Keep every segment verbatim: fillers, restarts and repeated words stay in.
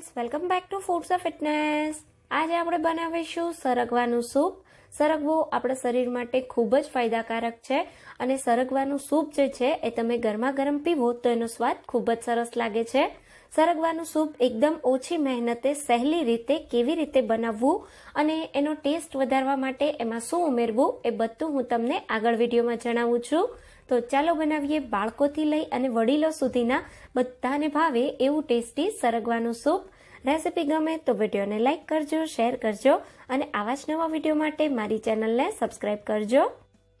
Friends welcome back to foods of fitness. आज आप बनावीशु सरगवानुं soup. सरगवो अपना शरीर माटे खूबज फायदाकारक छे अने सरगवानुं सूप जे छे ए तमे गरमा गरम पीवो तो एनो स्वाद खूबज सरस लागे छे। सरगवानुं सूप एकदम ओछी मेहनते सहेली रीते केवी रीते बनाववुं अने एनो टेस्ट वधारवा माटे एमां शुं उमेरवुं ए बधुं हुं तमने आगळ विडियोमां जणावुं छुं। तो चालो बनावीए बाळकोथी लई अने वडीलो सुधीना बधाने भावे एवुं टेस्टी सरगवानुं सूप। रेसिपी गमे तो विडियोने लाइक करजो, शेर करजो अने आवा ज नवा विडियो माटे मारी चेनलने सब्सक्राइब करजो।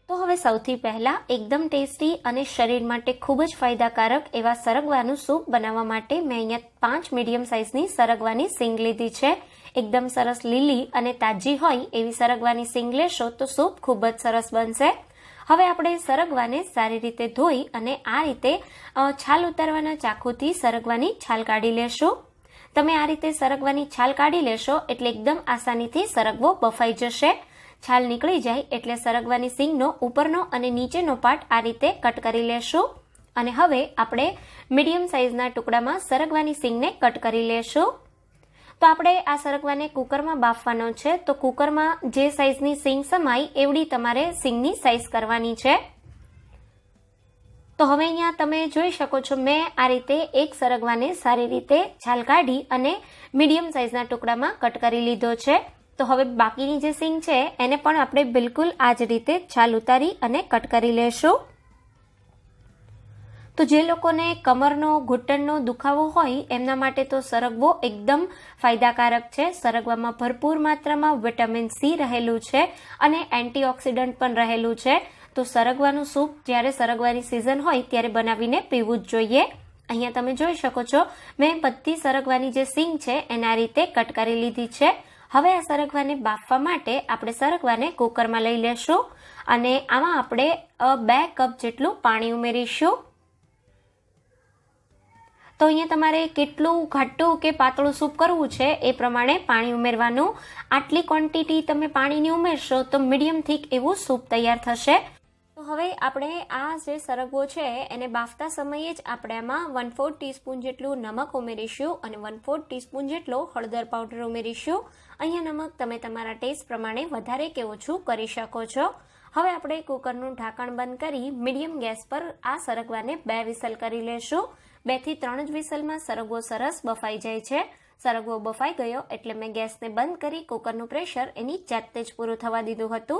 तो हवे सौथी पहेला एकदम टेस्टी अने शरीर माटे खूब ज फायदाकारक एवा सरगवानुं सूप बनावा माटे मैं अहींया पांच मीडियम साइजनी सरगवानी सींग लीधी छे। एकदम सरस लीली अने ताजी होय एवी सरगवानी सींग लेशो तो सूप खूब ज सरस बनशे। हवे आपणे सरगवाने सारी रीते धोई अने आ रीते छाल उतारवाना चाकूथी सरगवानी छाल काढी लेशो। तमे आ रीते सरगवानी छाल काढी लेशो एटले एकदम आसानीथी सरगवो बफाई जशे। छाल नीकळी जाय एटले सरगवानी सींगनो उपरनो अने नीचेनो पार्ट आ रीते कट करी लेशो अने हवे आपणे मीडियम साइजना टुकडामां सरगवानी सींगने कट करी लेशो। तो आपणे आ सरगवाने कुकरमां बाफवानो छे। तो कुकरमां जे साइजनी सींग समाय एवडी तमारे सींगनी साइज करवानी छे। तो हवे अहींया तमे जोई शको छो मैं आ रीते एक सरगवाने सारी रीते छाल काढी अने मीडियम साइजना टुकडामां कट करी लीधो छे। तो हवे बाकीनी जे सींग छे एने पण आपणे बिलकुल आ ज रीते छाल उतारी अने कट करी लेशुं। तो जे लोकोने कमरनो घुटणनो दुखावो होय एमना माटे तो सरगवो एकदम फायदाकारक छे। सरगवामां भरपूर मात्रामां विटामिन सी रहेलुं छे अने एंटीऑक्सिडंट पण रहेलुं छे। तो सरगवानुं सूप ज्यारे सरगवानी सीजन होय त्यारे बनावीने पीवुं ज जोईए। अहींया तमे जोई शको छो मैं बधी सरगवानी जे सींग छे एने आ रीते कट करी लीधी छे। हवे आ सरगवाने बाफवा माटे आपणे सरगवाने कुकरमां लई लेशुं अने आमां आपणे બે કપ જેટલુं પાણી ઉમેરીશું। तो अहींया तमारे केटलुं घाटुं के पातळुं सूप करवुं छे ए प्रमाणे पाणी उमेरवानुं। आटली क्वोंटिटी तमे पाणीनी उमेरशो तो मीडियम थीक एवुं सूप तैयार थशे। तो हवे आपणे आ जे सरगवो छे एने बाफता समये ज आपणे आमां वन फोर्थ टीस्पून जेटलुं नमक उमेरीशुं अने वन फोर्थ टीस्पून जेटलो हळદર पाउडर उमेरीशुं। अहींया नमक तमे तमारा टेस्ट प्रमाणे वधारे के ओछुं करी शको छो। हवे आपणे कुकरनुं ઢાંકણ બંધ કરી મીડિયમ ગેસ પર આ સરગવાને બે વિસલ કરી લેશું। બે થી ત્રણ જ વિસલમાં સરગવો સરસ બફાઈ જાય છે। સરગવો બફાઈ ગયો એટલે મેં ગેસને બંધ કરી કુકરનું પ્રેશર એની જાતે જ પૂરું થવા દીધું હતું।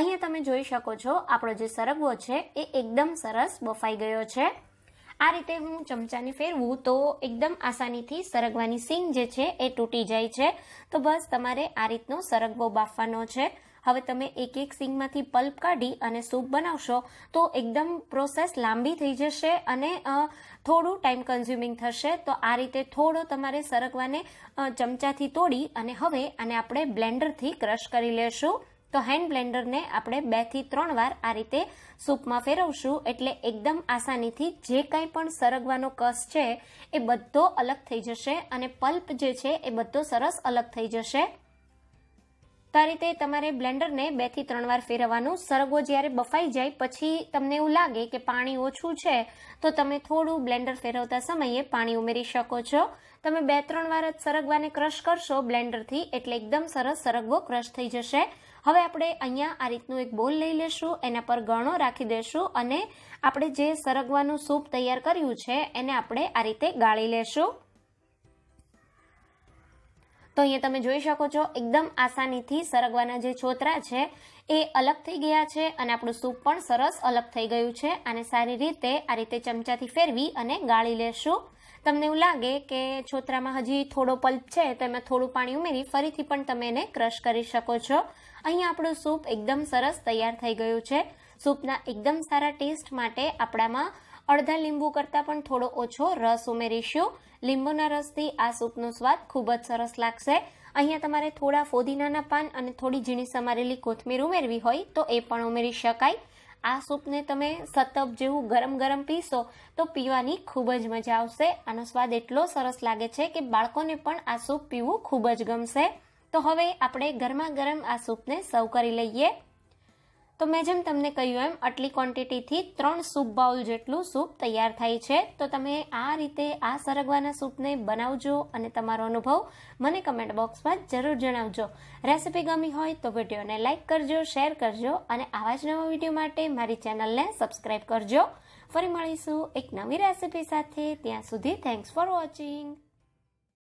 અહીંયા તમે જોઈ શકો છો આપણો જે સરગવો છે એ એકદમ સરસ બફાઈ ગયો છે। આ રીતે હું ચમચાને ફેરવું તો એકદમ આસાનીથી સરગવાની સીંગ જે છે એ તૂટી જાય છે। તો બસ તમારે આ રીતનો સરગવો બાફવાનો છે। હવે તમે એક એક સિંગમાંથી પલ્પ કાઢી અને સૂપ બનાવશો તો એકદમ પ્રોસેસ લાંબી થઈ જશે અને થોડું ટાઈમ કન્ઝ્યુમિંગ થશે। તો આ રીતે થોડો તમારે સરગવાને ચમચાથી તોડી અને હવે આને આપણે બ્લેન્ડરથી ક્રશ કરી લેશું। તો હેન્ડ બ્લેન્ડરને આપણે બે થી ત્રણ વાર આ રીતે સૂપમાં ફેરવશું એટલે એકદમ આસાનીથી જે કંઈ પણ સરગવાનો કસ છે એ બધો અલગ થઈ જશે અને પલ્પ જે છે એ બધો સરસ અલગ થઈ જશે। तो आ रीते तमारे ब्लेंडर ने बे थी त्रण वार फेरवानुं। सरगवो ज्यारे बफाई जाय पछी तमने एवुं लागे के पाणी ओछुं छे तो तमे थोडुं ब्लेंडर फेरवता समये पाणी उमेरी शको छो। तमे बे त्रण वार ज सरगवाने क्रश करशो ब्लेंडरथी एटले एकदम सरस सरगवो क्रश थई जशे। हवे आपणे अहींया आ रीतनुं एक बोल लई लेशुं एना पर गणो राखी देशुं अने आपणे जे सरगवानुं सूप तैयार कर्युं छे एने आपणे आ रीते गाळी लेशुं। तो अहींया तमे जोई शको छो एकदम आसानीथी सरगवाना जे छोतरा छे ए अलग थई गया छे अने आपणुं सूप पण सरस अलग थई गयुं छे। आने सारी रीते आ रीते चमचाथी फेरवी अने गाळी लेशुं। तमने एवुं लागे के छोतरामां हजी थोडो पल्प छे तो एमां थोडुं पाणी उमेरी फरीथी पण तमे एने क्रश करी शको छो। अहींया आपणुं सूप एकदम सरस तैयार थई गयुं छे। सूपना एकदम सारा टेस्ट माटे आपणामां अर्धा લીંબુ કરતાં પણ થોડો ઓછો રસ ઉમેરીશું। લીંબુના રસથી આ સૂપનો સ્વાદ ખૂબ જ સરસ લાગશે। અહીંયા તમારે થોડા ફોદીનાના પાન અને થોડી ઝીણી સમારેલી કોથમીર ઉમેરવી હોય તો એ પણ ઉમેરી શકાય। આ સૂપને તમે સતપ જેવું ગરમ ગરમ પીશો તો પીવાની ખૂબ જ મજા આવશે। આનો સ્વાદ એટલો સરસ લાગે છે કે બાળકોને પણ આ સૂપ પીવું ખૂબ જ ગમશે। તો હવે આપણે ગરમા ગરમ આ સૂપને સર્વ કરી લઈએ। तो मैं जेम तमने कह्युं एम आटली क्वॉंटिटी थी त्रण सूप बाउल जेटलुं सूप तैयार थाय छे। तो तमे आ रीते आ सरगवाना सूपने बनावजो अने तमारो अनुभव मने कमेंट बॉक्स में जरूर जणावजो। रेसिपी गमी होय तो विडियो ने लाइक करजो, शेर करजो अने आवा ज नवा विडियो माटे मारी चेनल ने सब्सक्राइब करजो। फरी मळीशुं एक नवी रेसिपी साथे, त्यां सुधी थेंक्स फॉर वॉचिंग।